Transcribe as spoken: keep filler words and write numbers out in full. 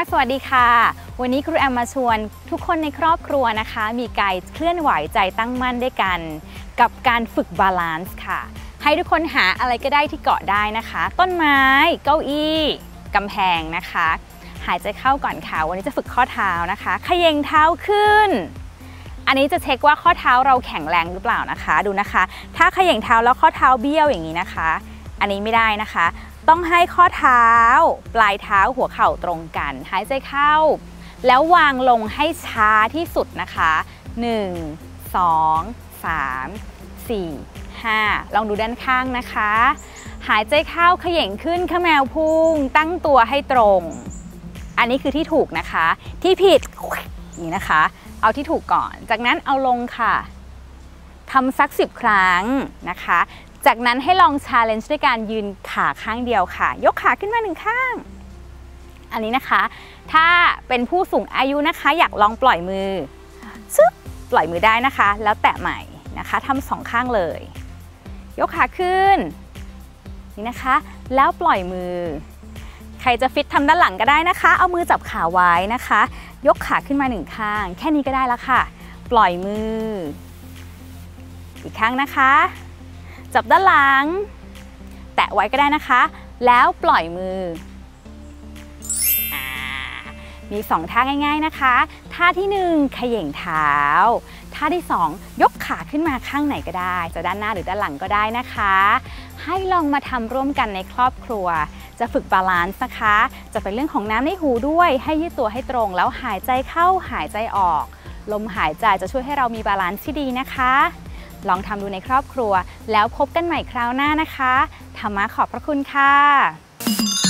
ากสวัสดีค่ะวันนี้ครูแอมมาชวนทุกคนในครอบครัวนะคะมีกายเคลื่อนไหวใจตั้งมั่นด้วยกันกับการฝึกบาลานซ์ค่ะให้ทุกคนหาอะไรก็ได้ที่เกาะได้นะคะต้นไม้เก้าอี้กำแพงนะคะหายใจเข้าก่อนค่ะวันนี้จะฝึกข้อเท้านะคะเขย่งเท้าขึ้นอันนี้จะเช็คว่าข้อเท้าเราแข็งแรงหรือเปล่านะคะดูนะคะถ้าเขย่งเท้าแล้วข้อเท้าเบี้ยวอย่างนี้นะคะอันนี้ไม่ได้นะคะต้องให้ข้อเท้าปลายเท้าหัวเข่าตรงกันหายใจเข้าแล้ววางลงให้ช้าที่สุดนะคะหนึ่ง สอง สาม สี่ ห้าลองดูด้านข้างนะคะหายใจเข้าเขย่งขึ้นขมแมวพุ่งตั้งตัวให้ตรงอันนี้คือที่ถูกนะคะที่ผิดนี่นะคะเอาที่ถูกก่อนจากนั้นเอาลงค่ะทำสักสิบครั้งนะคะจากนั้นให้ลอง challenge ด้วยการยืนขาข้างเดียวค่ะยกขาขึ้นมาหนึ่งข้างอันนี้นะคะถ้าเป็นผู้สูงอายุนะคะอยากลองปล่อยมือชึบปล่อยมือได้นะคะแล้วแตะใหม่นะคะทำสองข้างเลยยกขาขึ้นนี่นะคะแล้วปล่อยมือใครจะฟิตทำด้านหลังก็ได้นะคะเอามือจับขาไว้นะคะยกขาขึ้นมาหนึ่งข้างแค่นี้ก็ได้แล้วค่ะปล่อยมืออีกข้างนะคะจับด้านหลังแตะไว้ก็ได้นะคะแล้วปล่อยมือมีสองท่าง่ายๆนะคะท่าที่หนึ่งเขย่งเท้าท่าที่สองยกขาขึ้นมาข้างไหนก็ได้จะด้านหน้าหรือด้านหลังก็ได้นะคะให้ลองมาทำร่วมกันในครอบครัวจะฝึกบาลานซ์นะคะจะเป็นเรื่องของน้ำในหูด้วยให้ยืดตัวให้ตรงแล้วหายใจเข้าหายใจออกลมหายใจจะช่วยให้เรามีบาลานซ์ที่ดีนะคะลองทำดูในครอบครัวแล้วพบกันใหม่คราวหน้านะคะธรรมะขอบพระคุณค่ะ